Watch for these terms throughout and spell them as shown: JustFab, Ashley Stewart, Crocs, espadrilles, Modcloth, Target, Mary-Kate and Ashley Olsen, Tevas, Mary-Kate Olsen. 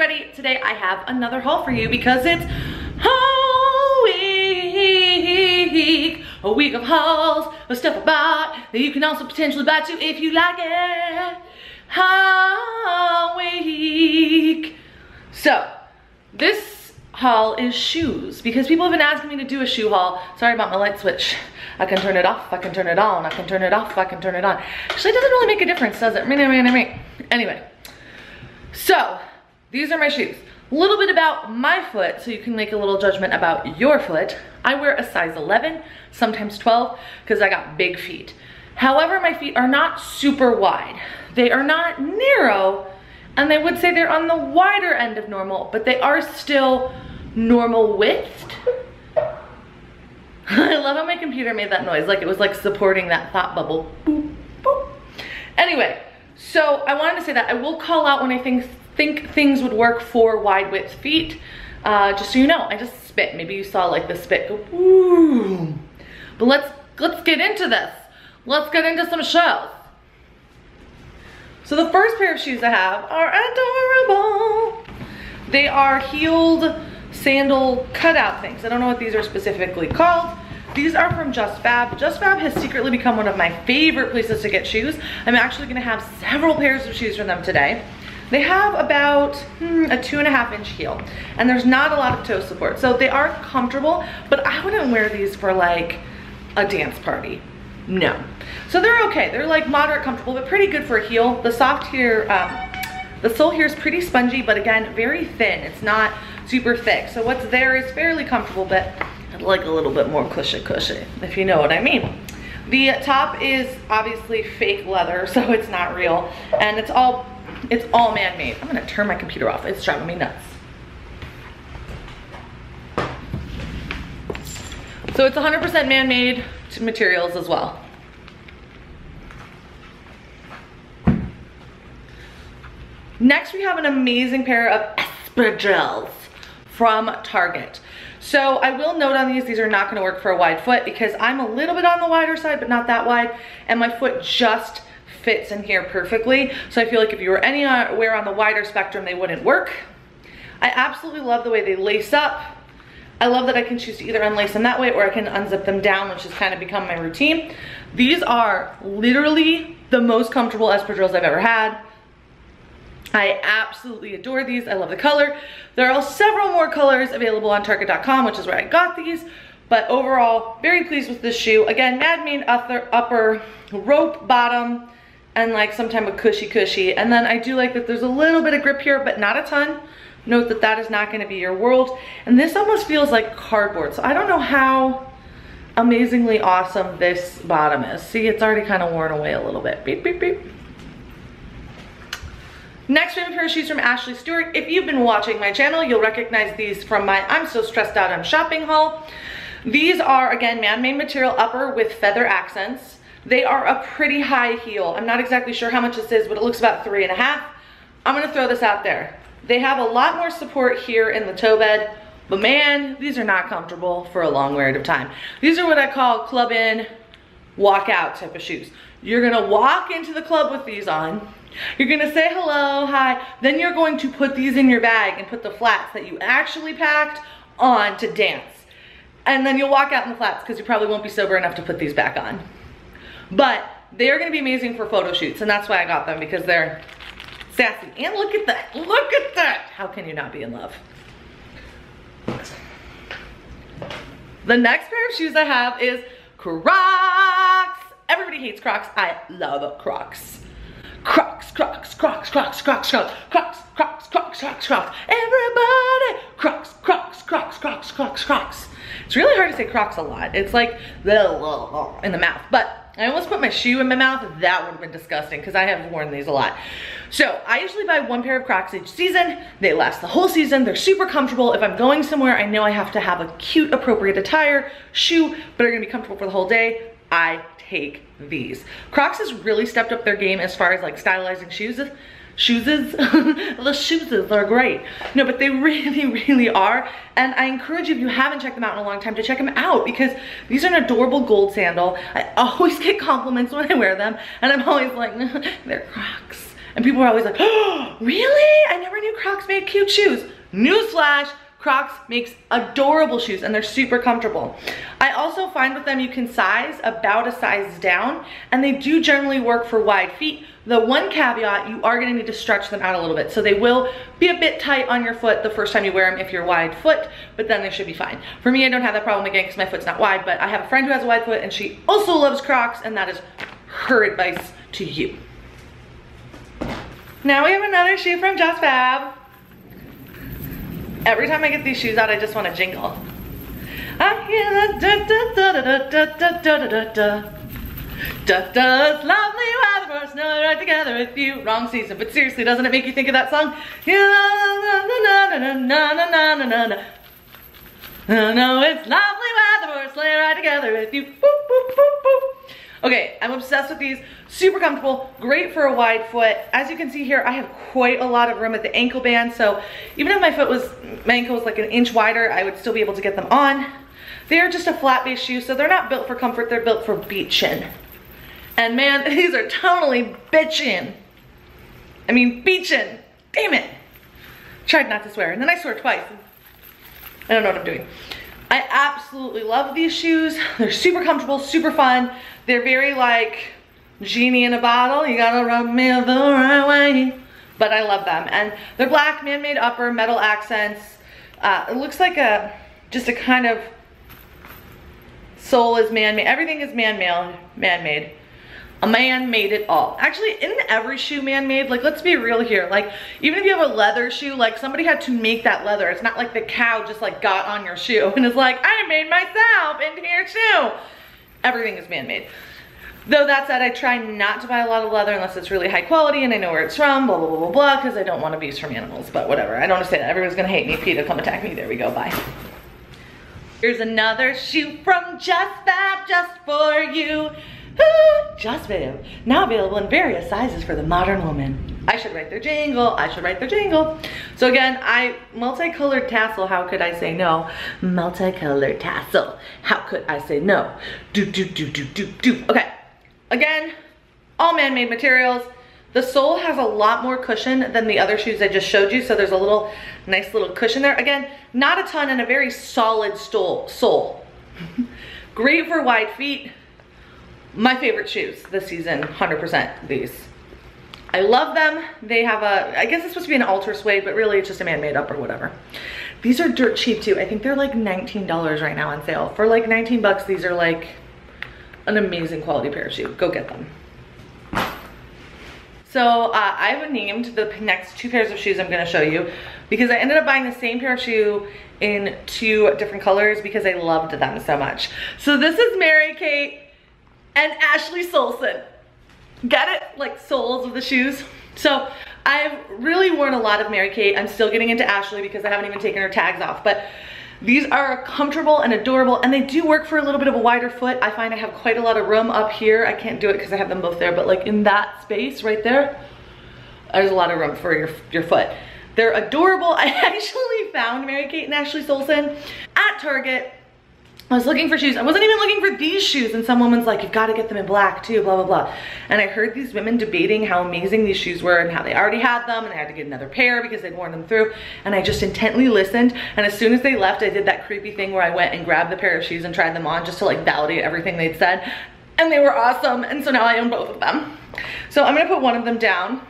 everybody, today I have another haul for you because it's haul week. A week of hauls of stuff I bought that you can also potentially buy too if you like it. Haul week. So this haul is shoes because people have been asking me to do a shoe haul. Sorry about my light switch. I can turn it off, I can turn it on, I can turn it off, I can turn it on. Actually, it doesn't really make a difference, does it? Anyway. So, these are my shoes. A little bit about my foot, so you can make a little judgment about your foot. I wear a size 11, sometimes 12, because I got big feet. However, my feet are not super wide. They are not narrow, and they would say they're on the wider end of normal, but they are still normal width. I love how my computer made that noise, like it was like supporting that thought bubble. Boop, boop. Anyway. So I wanted to say that I will call out when I think things would work for wide width feet. Just so you know, I just spit. Maybe you saw like the spit go ooh. But let's get into this. Let's get into some shows. So the first pair of shoes I have are adorable. They are heeled sandal cutout things. I don't know what these are specifically called. These are from JustFab. JustFab has secretly become one of my favorite places to get shoes. I'm actually gonna have several pairs of shoes from them today. They have about a 2.5 inch heel, and there's not a lot of toe support. So they are comfortable, but I wouldn't wear these for like a dance party, no. So they're okay, they're like moderate comfortable, but pretty good for a heel. The sole here is pretty spongy, but again, very thin. It's not super thick. So what's there is fairly comfortable, but I'd like a little bit more cushy, if you know what I mean. The top is obviously fake leather, so it's not real, and it's all man-made. I'm gonna turn my computer off, it's driving me nuts. So it's 100% man-made materials as well. Next we have an amazing pair of espadrilles from Target. So I will note on these are not gonna work for a wide foot because I'm a little bit on the wider side, but not that wide, and my foot just fits in here perfectly. So I feel like if you were anywhere on the wider spectrum, they wouldn't work. I absolutely love the way they lace up. I love that I can choose to either unlace them that way or I can unzip them down, which has kind of become my routine. These are literally the most comfortable espadrilles I've ever had. I absolutely adore these. I love the color. There are several more colors available on Target.com, which is where I got these. But overall, very pleased with this shoe. Again, man-made upper, rope bottom, and like some type of cushy. And then I do like that there's a little bit of grip here, but not a ton. Note that that is not going to be your world. And this almost feels like cardboard. So I don't know how amazingly awesome this bottom is. See, it's already kind of worn away a little bit. Beep, beep, beep. Next we have a pair of shoes from Ashley Stewart. If you've been watching my channel, you'll recognize these from my I'm So Stressed Out I'm Shopping haul. These are, again, man-made material upper with feather accents. They are a pretty high heel. I'm not exactly sure how much this is, but it looks about 3.5. I'm gonna throw this out there. They have a lot more support here in the toe bed, but man, these are not comfortable for a long period of time. These are what I call club in, walk out type of shoes. You're gonna walk into the club with these on. You're gonna say hello, hi, then you're going to put these in your bag and put the flats that you actually packed on to dance. And then you'll walk out in the flats because you probably won't be sober enough to put these back on. But they are gonna be amazing for photo shoots, and that's why I got them, because they're sassy. And look at that, look at that. How can you not be in love? The next pair of shoes I have is Crocs. Everybody hates Crocs, I love Crocs. Crocs. Everybody, Crocs. It's really hard to say Crocs a lot. It's like the in the mouth. But I almost put my shoe in my mouth. That would have been disgusting because I have worn these a lot. So I usually buy one pair of Crocs each season. They last the whole season. They're super comfortable. If I'm going somewhere, I know I have to have a cute, appropriate attire, shoe, but are gonna be comfortable for the whole day. I take these. Crocs has really stepped up their game as far as like stylizing shoes. The shoes are great. No, but they really are. And I encourage you, if you haven't checked them out in a long time, to check them out because these are an adorable gold sandal. I always get compliments when I wear them, and I'm always like, they're Crocs. And people are always like, oh, really? I never knew Crocs made make cute shoes. Newsflash, Crocs makes adorable shoes and they're super comfortable. I also find with them you can size about a size down, and they do generally work for wide feet. The one caveat, you are gonna need to stretch them out a little bit. So they will be a bit tight on your foot the first time you wear them if you're wide foot, but then they should be fine. For me, I don't have that problem again because my foot's not wide, but I have a friend who has a wide foot and she also loves Crocs, and that is her advice to you. Now we have another shoe from JustFab. Every time I get these shoes out, I just want to jingle. I hear the da da da da da da da da da. Just as lovely weather for snow right together with you. Wrong season, but seriously, doesn't it make you think of that song? No, it's lovely weather for sleigh ride together with you. Boop, boop, boop, boop. Okay, I'm obsessed with these. Super comfortable, great for a wide foot. As you can see here, I have quite a lot of room at the ankle band, so even if my ankle was like an inch wider, I would still be able to get them on. They are just a flat base shoe, so they're not built for comfort, they're built for beachin'. And man, these are totally bitchin'. I mean, beachin'. Damn it. Tried not to swear, and then I swore twice. I don't know what I'm doing. I absolutely love these shoes. They're super comfortable, super fun. They're very like genie in a bottle. You gotta rub me the right way. But I love them. And they're black, man-made upper, metal accents. It looks like just a kind of sole is man-made. Everything is man-made. A man made it all. Actually, isn't every shoe man-made? Like, let's be real here. Like, even if you have a leather shoe, like somebody had to make that leather. It's not like the cow just like got on your shoe and is like, I made myself into your shoe. Everything is man-made. Though that said, I try not to buy a lot of leather unless it's really high quality and I know where it's from, blah, blah, blah, blah, blah, because I don't want abuse from animals, but whatever. I don't want to say that. Everyone's gonna hate me. PETA, come attack me. There we go, bye. Here's another shoe from JustFab, just for you. JustFab, now available in various sizes for the modern woman. I should write their jingle. So again, multicolored tassel, how could I say no? Multicolored tassel, how could I say no? Do, do, do, do, do, do. Okay, again, all man-made materials. The sole has a lot more cushion than the other shoes I just showed you, so there's a little, nice little cushion there. Again, not a ton and a very solid sole. Great for wide feet. My favorite shoes this season, 100% these. I love them. They have a, I guess it's supposed to be an alter suede, but really it's just a man-made up or whatever. These are dirt cheap too. I think they're like $19 right now on sale. For like 19 bucks, these are like an amazing quality pair of shoes. Go get them. So I've named the next two pairs of shoes I'm gonna show you because I ended up buying the same pair of shoe in two different colors because I loved them so much. So this is Mary-Kate and Ashley Olsen. Get it? Like soles of the shoes. So I've really worn a lot of Mary-Kate. I'm still getting into Ashley because I haven't even taken her tags off, but these are comfortable and adorable, and they do work for a little bit of a wider foot. I find I have quite a lot of room up here. I can't do it because I have them both there, but like in that space right there, there's a lot of room for your foot. They're adorable. I actually found Mary-Kate and Ashley Olsen at Target. I was looking for shoes. I wasn't even looking for these shoes, and some woman's like, you've got to get them in black too, blah, blah, blah. And I heard these women debating how amazing these shoes were and how they already had them and I had to get another pair because they'd worn them through. And I just intently listened. And as soon as they left, I did that creepy thing where I went and grabbed the pair of shoes and tried them on just to like validate everything they'd said. And they were awesome. And so now I own both of them. So I'm going to put one of them down.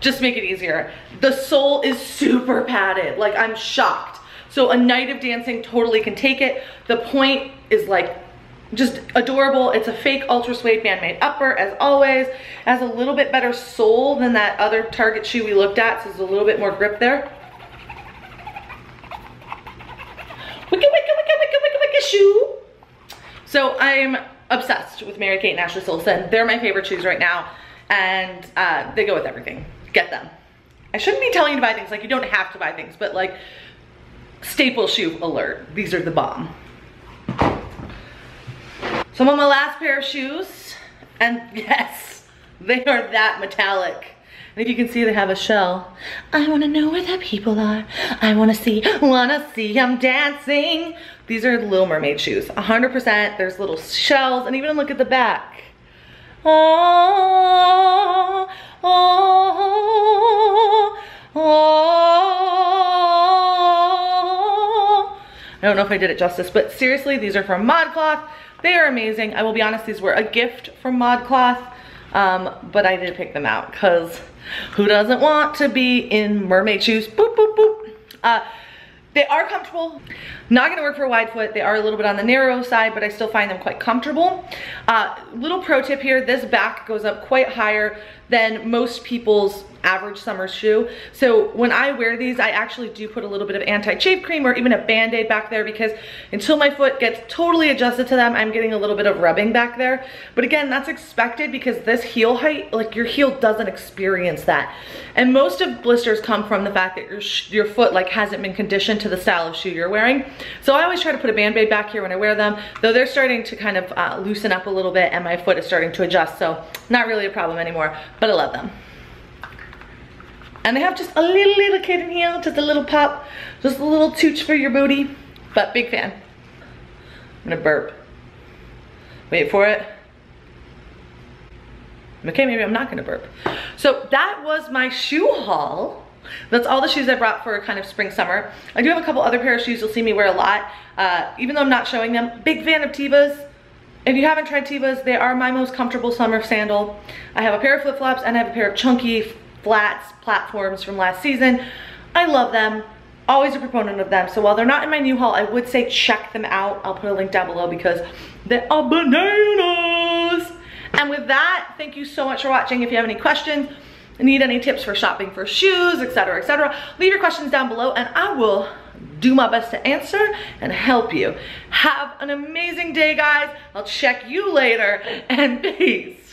Just make it easier. The sole is super padded. Like, I'm shocked. So a night of dancing totally can take it. The point is like just adorable. It's a fake ultra suede man-made upper as always. It has a little bit better sole than that other Target shoe we looked at, so there's a little bit more grip there. Wicka, wicka, wicka, wicka, wicka, wicka shoe. So I'm obsessed with Mary-Kate and Ashley Olsen. They're my favorite shoes right now, and they go with everything. Get them. I shouldn't be telling you to buy things. Like, you don't have to buy things, but like, staple shoe alert. These are the bomb. So I'm on my last pair of shoes, and yes, they are that metallic. And if you can see, they have a shell. I wanna know where the people are. I wanna see them dancing. These are Little Mermaid shoes, 100%. There's little shells, and even look at the back. Oh, oh, Oh, I don't know if I did it justice, but seriously, these are from Modcloth. They are amazing. I will be honest, these were a gift from Modcloth, but I did pick them out because who doesn't want to be in mermaid shoes? Boop, boop, boop. They are comfortable. Not gonna work for a wide foot. They are a little bit on the narrow side, but I still find them quite comfortable. Little pro tip here, this back goes up quite higher than most people's average summer shoe. So when I wear these, I actually do put a little bit of anti-shave cream or even a Band-Aid back there, because until my foot gets totally adjusted to them, I'm getting a little bit of rubbing back there. But again, that's expected because this heel height, like your heel doesn't experience that. And most of blisters come from the fact that your foot like hasn't been conditioned to the style of shoe you're wearing. So I always try to put a Band-Aid back here when I wear them, though they're starting to kind of loosen up a little bit and my foot is starting to adjust. So not really a problem anymore, but I love them. And they have just a little kid in heel, just a little pop, just a little tooch for your booty, but big fan. I'm gonna burp. Wait for it. Okay, maybe I'm not gonna burp. So that was my shoe haul. That's all the shoes I brought for kind of spring, summer. I do have a couple other pair of shoes you'll see me wear a lot, even though I'm not showing them. Big fan of Tevas. If you haven't tried Tevas, they are my most comfortable summer sandal. I have a pair of flip-flops and I have a pair of chunky flats platforms from last season. I love them. Always a proponent of them. So while they're not in my new haul, I would say check them out. I'll put a link down below because they are bananas. And with that, thank you so much for watching. If you have any questions, need any tips for shopping for shoes, etc., etc., leave your questions down below and I will do my best to answer and help you. Have an amazing day, guys. I'll check you later, and peace.